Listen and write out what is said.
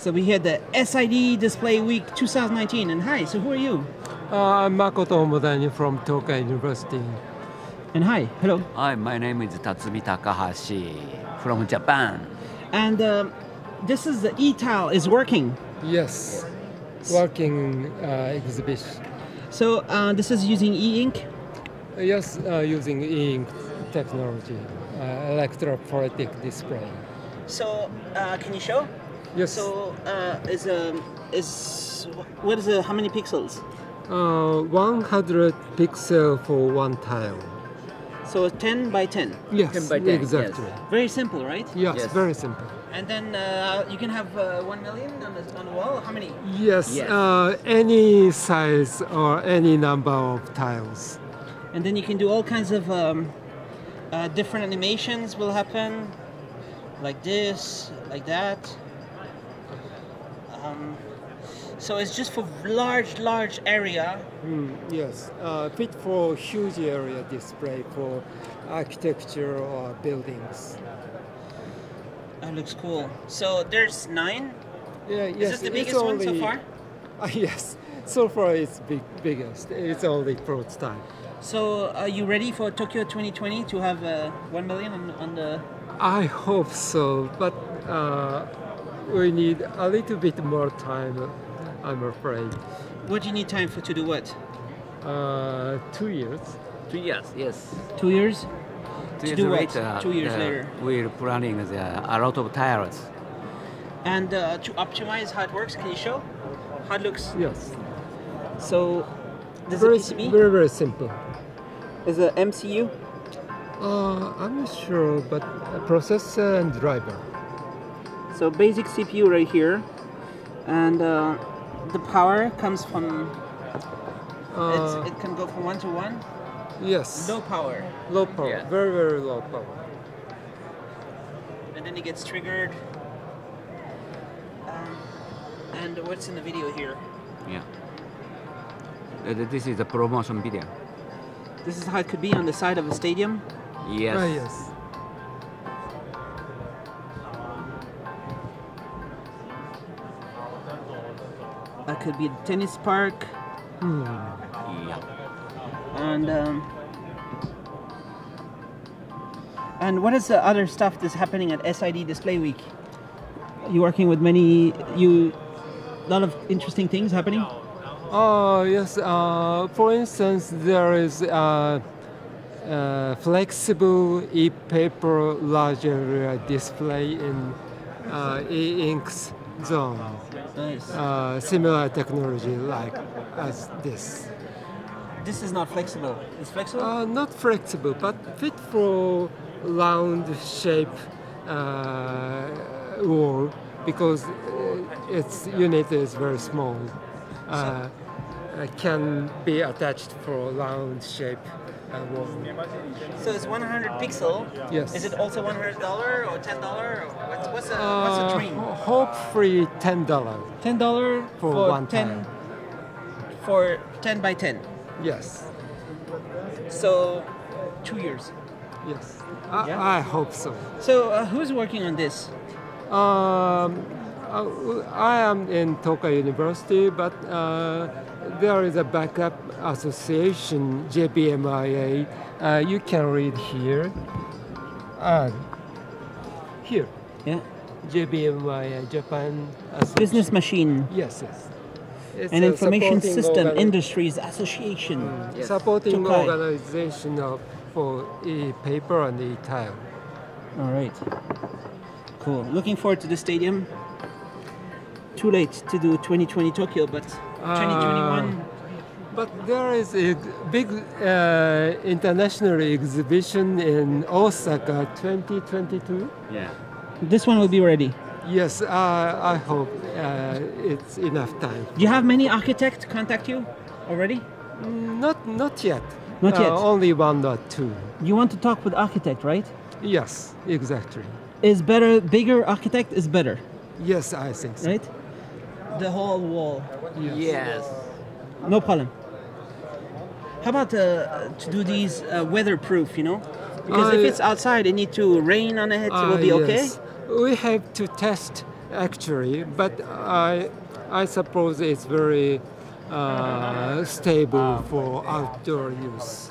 So we had the SID Display Week 2019. And hi, so who are you? I'm Makoto Omodani from Tokai University. And hi, hello. Hi, my name is Tatsumi Takahashi from Japan. And this is the e-tile is working. Yes, working exhibition. So this is using e-ink? Yes, using e-ink technology, electrophoretic display. So can you show? Yes. So what is how many pixels? 100 pixel for one tile. So 10 by 10? Yes, 10 by 10. Exactly. Yes. Very simple, right? Yes, yes, very simple. And then you can have 1 million on the wall? How many? Yes, yes. Any size or any number of tiles. And then you can do all kinds of different animations will happen, like this, like that. So it's just for large area. Yes, fit for huge area display for architecture or buildings. That looks cool. So there's 9? Yeah, yes. Is this the biggest one so far? Yes, so far it's biggest. It's only prototype. So are you ready for Tokyo 2020 to have 1 million on the... I hope so, but we need a little bit more time, I'm afraid. What do you need time for to do what? 2 years. 2 years, yes. 2 years? 2 years to do later, what? 2 years later. We're planning a lot of tiles. And to optimize how it works, can you show how it looks? Yes. So, this is a PCB? Very, very simple. Is it MCU? I'm not sure, but a processor and driver. So basic CPU right here, and the power comes from. It can go from 1 to 1. Yes. Low power. Low power. Yeah. Very, very low power. And then it gets triggered. And what's in the video here? Yeah. This is a promotion video. This is how it could be on the side of a stadium. Yes. Oh, yes. That could be a tennis park. Yeah. And what is the other stuff that's happening at SID Display Week? You're working with a lot of interesting things happening? Oh, yes. For instance, there is flexible e-paper large area display in e-inks zone. Nice. Similar technology like as this. This is not flexible. It's flexible? Not flexible, but fit for round shape wall because its unit is very small. Can be attached for round shape wall. So it's 100 pixel. Yes. Is it also $100 or $10? What's a dream? Hopefully $10. $10 for one tile. For 10 by 10. Yes. So 2 years. Yes. Yeah? I hope so. So who's working on this? I am in Tokai University, but there is a backup association, JBMIA. You can read here. Here. Yeah. JBMIA, Japan Association. Business Machine. Yes, yes. It's an Information System Industries Association. Yes. Supporting Tokai. Organization for e-paper and e-tile. All right. Cool. Looking forward to the stadium. Too late to do 2020 Tokyo, but 2021. But there is a big international exhibition in Osaka 2022. Yeah. This one will be ready. Yes, I hope it's enough time. Do you have many architects contact you already? Not yet. Not yet. Only 1 or 2. You want to talk with architect, right? Yes, exactly. Is better, bigger architect is better. Yes, I think so. Right? The whole wall. Yes. Yes. No problem. How about to do these weatherproof, you know? Because if it's outside, it needs to rain on it, it will be okay? Yes. We have to test actually, but I suppose it's very stable for outdoor use.